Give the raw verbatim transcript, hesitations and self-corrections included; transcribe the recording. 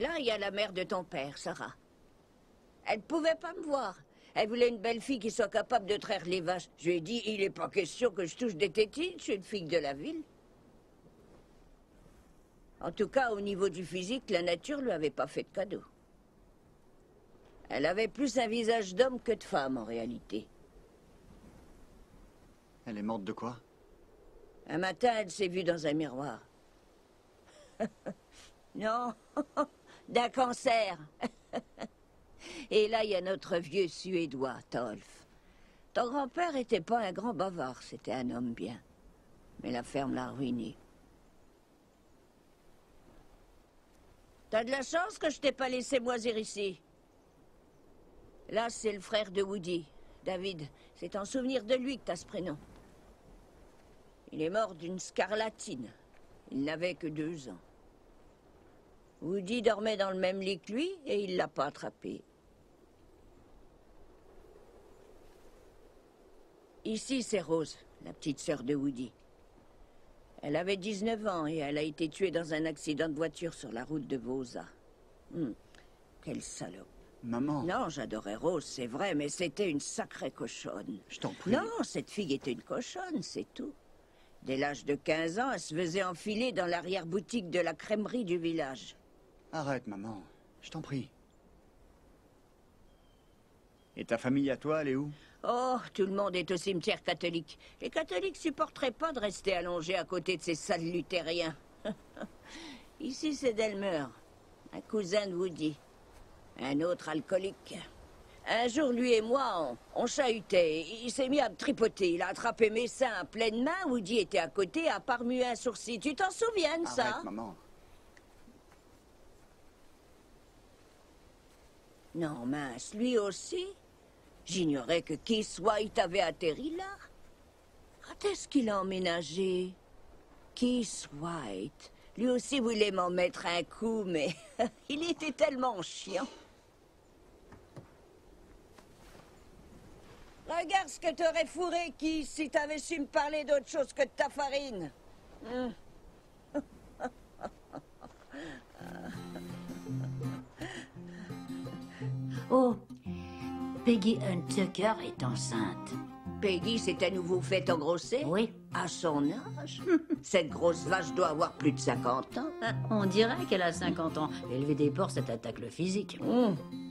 Là, il y a la mère de ton père, Sarah. Elle ne pouvait pas me voir. Elle voulait une belle fille qui soit capable de traire les vaches. Je lui ai dit, il n'est pas question que je touche des tétines, je suis une fille de la ville. En tout cas, au niveau du physique, la nature ne lui avait pas fait de cadeau. Elle avait plus un visage d'homme que de femme, en réalité. Elle est morte de quoi? Un matin, elle s'est vue dans un miroir. Non, d'un cancer. Et là, il y a notre vieux Suédois, Tolf. Ton grand-père n'était pas un grand bavard, c'était un homme bien. Mais la ferme l'a ruiné. T'as de la chance que je t'ai pas laissé moisir ici. Là, c'est le frère de Woody, David. C'est en souvenir de lui que t'as ce prénom. Il est mort d'une scarlatine. Il n'avait que deux ans. Woody dormait dans le même lit que lui et il l'a pas attrapé. Ici, c'est Rose, la petite sœur de Woody. Elle avait dix-neuf ans et elle a été tuée dans un accident de voiture sur la route de Vosa. Hum, quelle salope. Maman. Non, j'adorais Rose, c'est vrai, mais c'était une sacrée cochonne. Je t'en prie. Non, cette fille était une cochonne, c'est tout. Dès l'âge de quinze ans, elle se faisait enfiler dans l'arrière-boutique de la crèmerie du village. Arrête, maman. Je t'en prie. Et ta famille à toi, elle est où? Oh, tout le monde est au cimetière catholique. Les catholiques supporteraient pas de rester allongés à côté de ces sales luthériens. Ici, c'est Delmer, un cousin de Woody, un autre alcoolique. Un jour, lui et moi, on, on chahutait. Il s'est mis à me tripoter. Il a attrapé mes seins à pleine main. Woody était à côté, à part muer un sourcil. Tu t'en souviens de ça? Arrête, maman. Non, mince, lui aussi. J'ignorais que Keith White avait atterri là. Quand est-ce qu'il a emménagé? Keith White. Lui aussi voulait m'en mettre un coup, mais il était tellement chiant. Regarde ce que t'aurais fourré, Keith, si t'avais su me parler d'autre chose que de ta farine. Hum. Oh, Peggy Huntucker est enceinte. Peggy s'est à nouveau fait engrosser? Oui. À son âge? Cette grosse vache doit avoir plus de cinquante ans. On dirait qu'elle a cinquante ans. Élever des porcs, ça t'attaque le physique. Mmh.